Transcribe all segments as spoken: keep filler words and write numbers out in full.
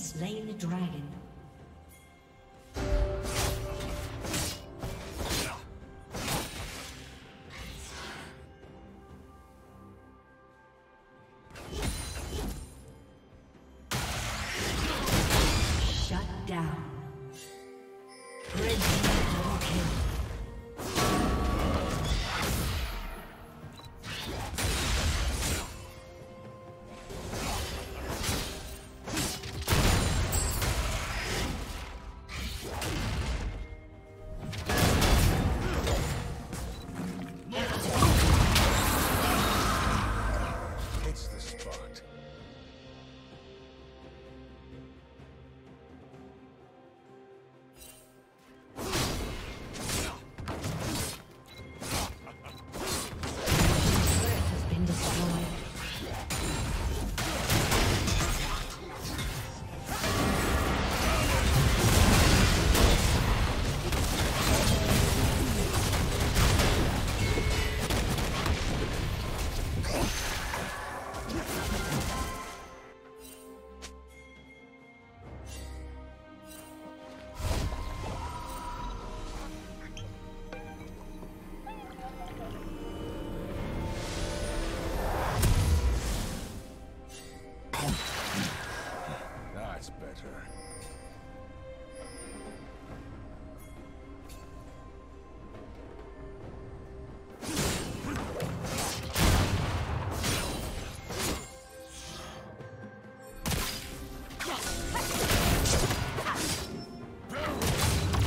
Slain the dragon. Shut down. Red team double kill. Blue team's turret has been destroyed.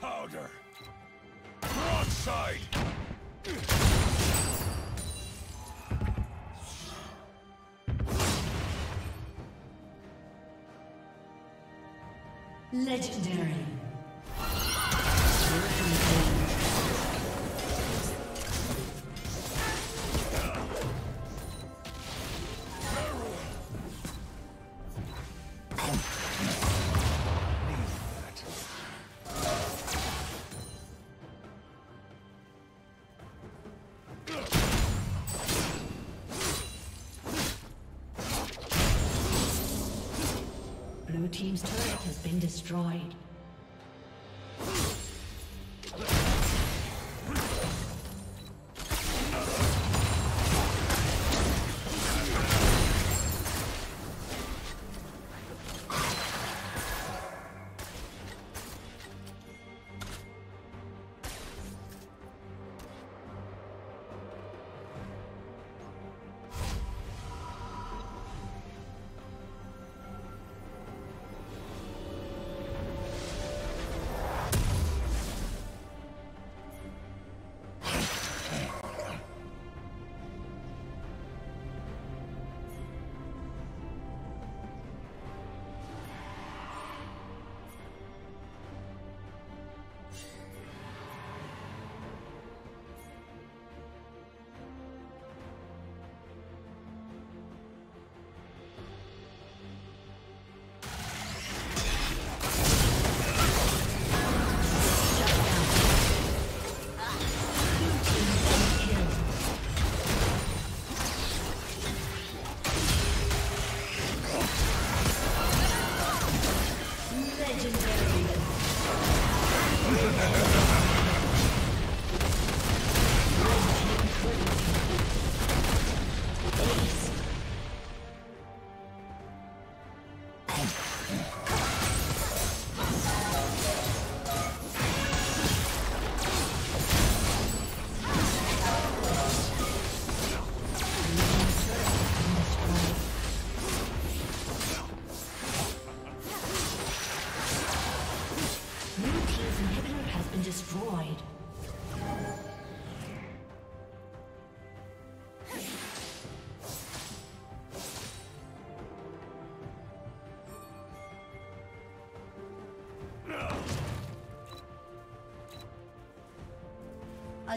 Powder! Broadside! Legendary! Blue team's turret has been destroyed. A